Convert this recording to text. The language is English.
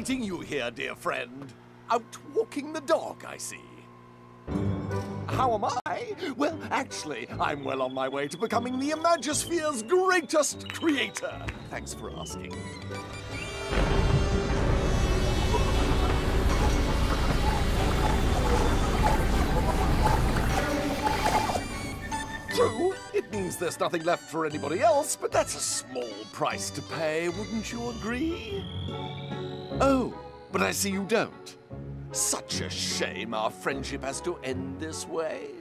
meeting you here, dear friend. Out walking the dog, I see. How am I? Well, actually, I'm well on my way to becoming the Imagisphere's greatest creator. Thanks for asking. True, it means there's nothing left for anybody else, but that's a small price to pay, wouldn't you agree? Oh, but I see you don't. Such a shame our friendship has to end this way.